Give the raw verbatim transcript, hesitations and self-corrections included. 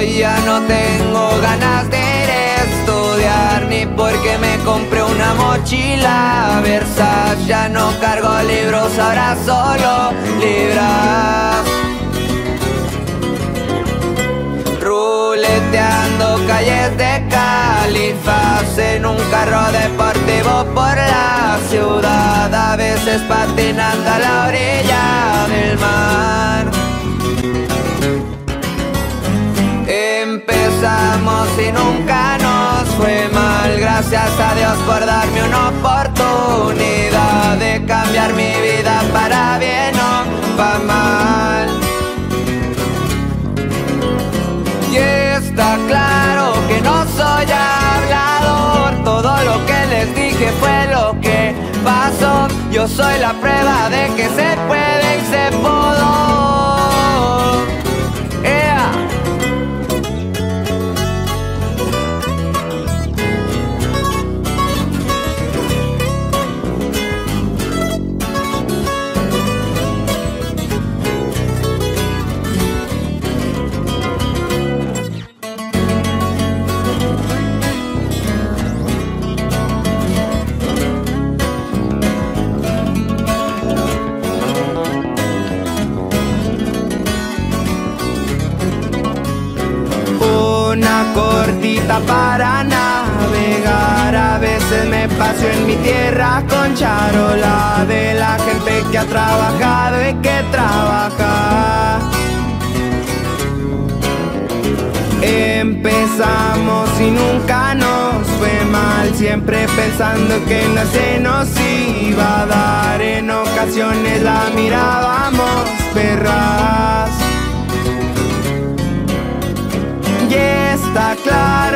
hoy ya no tengo ganas de ir a estudiar, ni porque me compré una mochila Versace. Ya no cargo libros, ahora solo libras. Ruleteando calles de Califas en un carro deportivo por la ciudad, a veces patinando a la orilla del mar. Empezamos y nunca nos fue mal, gracias a Dios por darme una oportunidad de cambiar mi vida para bien o para mal. Y está claro que no soy hablador, todo lo que les dije fue lo que pasó. Yo soy la prueba de que se puede y se pudo. Una cortita para navegar, a veces me paso en mi tierra con charola de la gente que ha trabajado y que trabaja. Empezamos y nunca nos fue mal, siempre pensando que no se nos iba a dar, en ocasiones la mirábamos perras. Está claro.